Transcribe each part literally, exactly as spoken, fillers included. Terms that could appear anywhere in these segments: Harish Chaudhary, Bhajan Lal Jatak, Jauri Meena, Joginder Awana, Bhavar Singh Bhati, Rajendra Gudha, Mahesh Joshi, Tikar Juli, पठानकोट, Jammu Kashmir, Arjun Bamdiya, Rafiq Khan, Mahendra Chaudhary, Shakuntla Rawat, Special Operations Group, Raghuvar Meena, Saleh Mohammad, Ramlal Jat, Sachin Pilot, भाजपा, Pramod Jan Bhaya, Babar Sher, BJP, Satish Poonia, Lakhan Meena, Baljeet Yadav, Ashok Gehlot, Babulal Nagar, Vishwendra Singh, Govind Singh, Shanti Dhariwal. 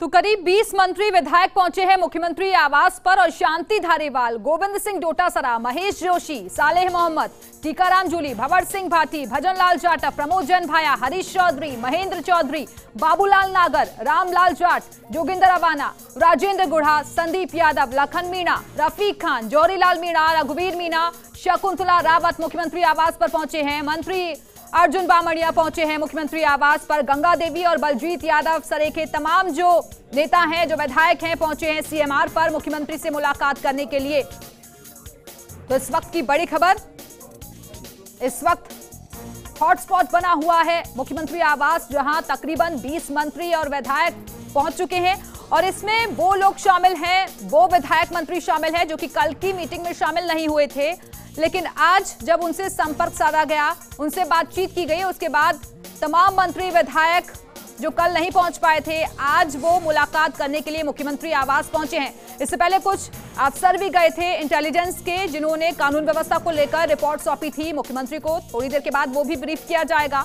तो करीब बीस मंत्री विधायक पहुंचे हैं मुख्यमंत्री आवास पर और शांति धारीवाल, गोविंद सिंह डोटासरा, महेश जोशी, सालेह मोहम्मद, टीकार जूली, भवर सिंह भाटी, भजन लाल जाटक, प्रमोद जन भाया, हरीश चौधरी, महेंद्र चौधरी, बाबूलाल नागर, रामलाल जाट, जोगिंदर अवाना, राजेंद्र गुढ़ा, संदीप यादव, लखन मीणा, रफीक खान, जौरी मीणा, रघुवीर मीणा, शकुंतला रावत मुख्यमंत्री आवास पर पहुंचे हैं। मंत्री अर्जुन बामड़िया पहुंचे हैं मुख्यमंत्री आवास पर। गंगा देवी और बलजीत यादव सरेखे तमाम जो नेता हैं, जो विधायक हैं, पहुंचे हैं सीएमआर पर मुख्यमंत्री से मुलाकात करने के लिए। तो इस वक्त की बड़ी खबर, इस वक्त हॉटस्पॉट बना हुआ है मुख्यमंत्री आवास, जहां तकरीबन बीस मंत्री और विधायक पहुंच चुके हैं और इसमें वो लोग शामिल हैं, वो विधायक मंत्री शामिल हैं जो कि कल की मीटिंग में शामिल नहीं हुए थे, लेकिन आज जब उनसे संपर्क साधा गया, उनसे बातचीत की गई, उसके बाद तमाम मंत्री विधायक जो कल नहीं पहुंच पाए थे, आज वो मुलाकात करने के लिए मुख्यमंत्री आवास पहुंचे हैं। इससे पहले कुछ अफसर भी गए थे इंटेलिजेंस के, जिन्होंने कानून व्यवस्था को लेकर रिपोर्ट सौंपी थी मुख्यमंत्री को। थोड़ी देर के बाद वो भी ब्रीफ किया जाएगा।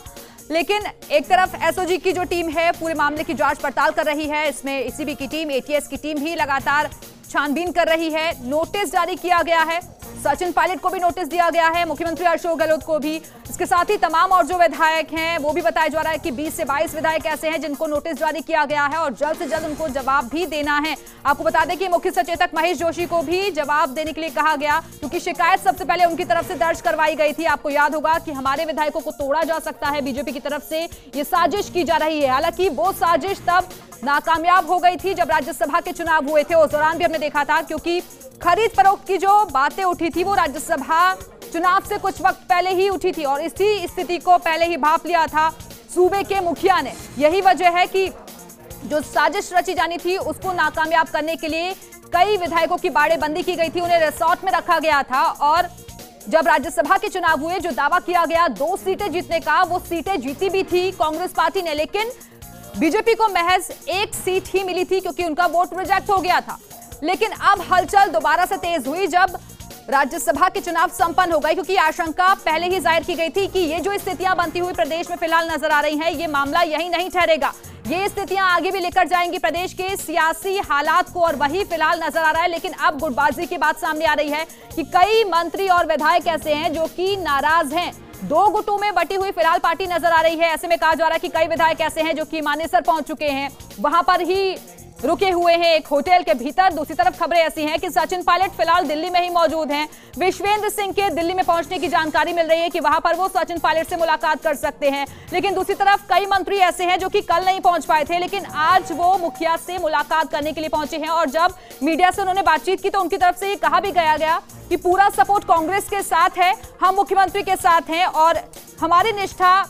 लेकिन एक तरफ एसओजी की जो टीम है पूरे मामले की जांच पड़ताल कर रही है, इसमें एसीबी की टीम, एटीएस की टीम भी लगातार छानबीन कर रही है। नोटिस जारी किया गया है, सचिन पायलट को भी नोटिस दिया गया है, मुख्यमंत्री अशोक गहलोत को भी। इसके साथ ही तमाम और जो विधायक हैं वो भी बताया जा रहा है कि बीस से बाईस विधायक ऐसे हैं जिनको नोटिस जारी किया गया है और जल्द से जल्द उनको जवाब भी देना है। आपको बता दें कि मुख्य सचेतक महेश जोशी को भी जवाब देने के लिए कहा गया, क्योंकि शिकायत सबसे पहले उनकी तरफ से दर्ज करवाई गई थी। आपको याद होगा कि हमारे विधायकों को तोड़ा जा सकता है, बीजेपी की तरफ से ये साजिश की जा रही है। हालांकि वो साजिश तब नाकामयाब हो गई थी जब राज्यसभा के चुनाव हुए थे, उस दौरान भी हमने देखा था, क्योंकि खरीद फरोख्त की जो बातें उठी थी वो राज्यसभा चुनाव से कुछ वक्त पहले ही उठी थी और इसी स्थिति को पहले ही भांप लिया था सूबे के मुखिया ने। यही वजह है कि जो साजिश रची जानी थी उसको नाकामयाब करने के लिए कई विधायकों की बाड़ेबंदी की गई थी, उन्हें रिसॉर्ट में रखा गया था और जब राज्यसभा के चुनाव हुए, जो दावा किया गया दो सीटें जीतने का, वो सीटें जीती भी थी कांग्रेस पार्टी ने, लेकिन बीजेपी को महज एक सीट ही मिली थी क्योंकि उनका वोट रिजेक्ट हो गया था। लेकिन अब हलचल दोबारा से तेज हुई जब राज्यसभा के चुनाव संपन्न हो गए, क्योंकि आशंका पहले ही जाहिर की गई थी कि ये जो स्थितियां बनती हुई प्रदेश में फिलहाल नजर आ रही हैं, ये मामला यही नहीं ठहरेगा, ये स्थितियां आगे भी लेकर जाएंगी प्रदेश के सियासी हालात को और वही फिलहाल नजर आ रहा है। लेकिन अब गुटबाजी की बात सामने आ रही है कि कई मंत्री और विधायक ऐसे हैं जो कि नाराज हैं, दो गुटों में बटी हुई फिलहाल पार्टी नजर आ रही है। ऐसे में कहा जा रहा है कि कई विधायक ऐसे हैं जो कि मानेसर पहुंच चुके हैं, वहां पर ही रुके हुए हैं एक होटल के भीतर। दूसरी तरफ खबरें ऐसी हैं कि सचिन पायलट फिलहाल दिल्ली में ही मौजूद हैं, विश्वेंद्र सिंह के दिल्ली में पहुंचने की जानकारी मिल रही है कि वहां पर वो सचिन पायलट से मुलाकात कर सकते हैं। लेकिन दूसरी तरफ कई मंत्री ऐसे हैं जो कि कल नहीं पहुंच पाए थे, लेकिन आज वो मुखिया से मुलाकात करने के लिए पहुंचे हैं और जब मीडिया से उन्होंने बातचीत की तो उनकी तरफ से ये कहा भी गया गया कि पूरा सपोर्ट कांग्रेस के साथ है, हम मुख्यमंत्री के साथ हैं और हमारी निष्ठा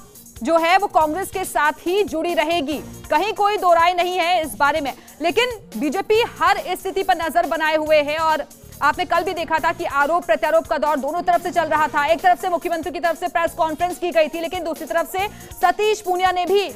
जो है वो कांग्रेस के साथ ही जुड़ी रहेगी, कहीं कोई दो राय नहीं है इस बारे में। लेकिन बीजेपी हर स्थिति पर नजर बनाए हुए है और आपने कल भी देखा था कि आरोप प्रत्यारोप का दौर दोनों तरफ से चल रहा था। एक तरफ से मुख्यमंत्री की तरफ से प्रेस कॉन्फ्रेंस की गई थी, लेकिन दूसरी तरफ से सतीश पूनिया ने भी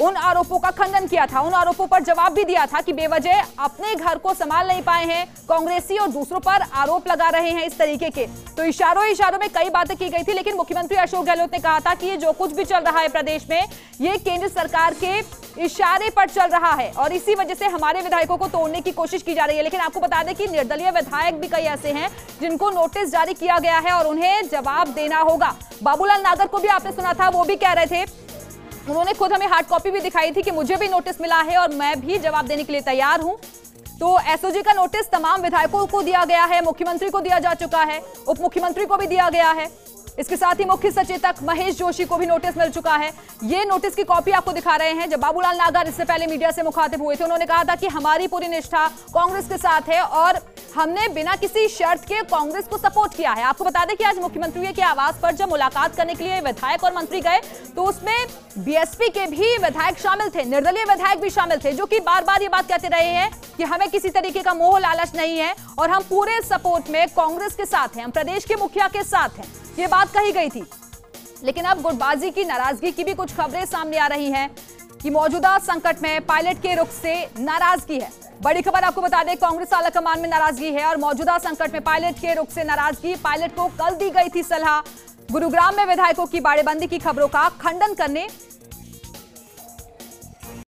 उन आरोपों का खंडन किया था, उन आरोपों पर जवाब भी दिया था कि बेवजह अपने घर को संभाल नहीं पाए हैं कांग्रेसी और दूसरों पर आरोप लगा रहे हैं इस तरीके के। तो इशारों इशारों में कई बातें की गई थी, लेकिन मुख्यमंत्री अशोक गहलोत ने कहा था कि ये जो कुछ भी चल रहा है प्रदेश में, ये केंद्र सरकार के इशारे पर चल रहा है और इसी वजह से हमारे विधायकों को तोड़ने की कोशिश की जा रही है। लेकिन आपको बता दें कि निर्दलीय विधायक भी कई ऐसे हैं जिनको नोटिस जारी किया गया है और उन्हें जवाब देना होगा। बाबूलाल नागर को भी आपने सुना था, वो भी कह रहे थे, उन्होंने खुद हमें हार्ड कॉपी भी दिखाई थी कि मुझे भी नोटिस मिला है और मैं भी जवाब देने के लिए तैयार हूं। तो एसओजी का नोटिस तमाम विधायकों को दिया गया है, मुख्यमंत्री को दिया जा चुका है, उप मुख्यमंत्री को भी दिया गया है, इसके साथ ही मुख्य सचेतक महेश जोशी को भी नोटिस मिल चुका है। ये नोटिस की कॉपी आपको दिखा रहे हैं। जब बाबूलाल नागर इससे पहले मीडिया से मुखातिब हुए थे, उन्होंने कहा था कि हमारी पूरी निष्ठा कांग्रेस के साथ है और हमने बिना किसी शर्त के कांग्रेस को सपोर्ट किया है। आपको बता दें कि आज मुख्यमंत्री के आवास पर जब मुलाकात करने के लिए विधायक और मंत्री गए तो उसमें बीएसपी के भी विधायक शामिल थे, निर्दलीय विधायक भी शामिल थे, जो कि बार बार ये बात कहते रहे हैं कि हमें किसी तरीके का मोह लालच नहीं है और हम पूरे सपोर्ट में कांग्रेस के साथ हैं, हम प्रदेश के मुखिया के साथ हैं, ये बात कही गई थी। लेकिन अब गुटबाजी की, नाराजगी की भी कुछ खबरें सामने आ रही हैं कि मौजूदा संकट में पायलट के रुख से नाराजगी है। बड़ी खबर आपको बता दें, कांग्रेस आला कमान में नाराजगी है और मौजूदा संकट में पायलट के रुख से नाराजगी। पायलट को कल दी गई थी सलाह, गुरुग्राम में विधायकों की बाड़ेबंदी की खबरों का खंडन करने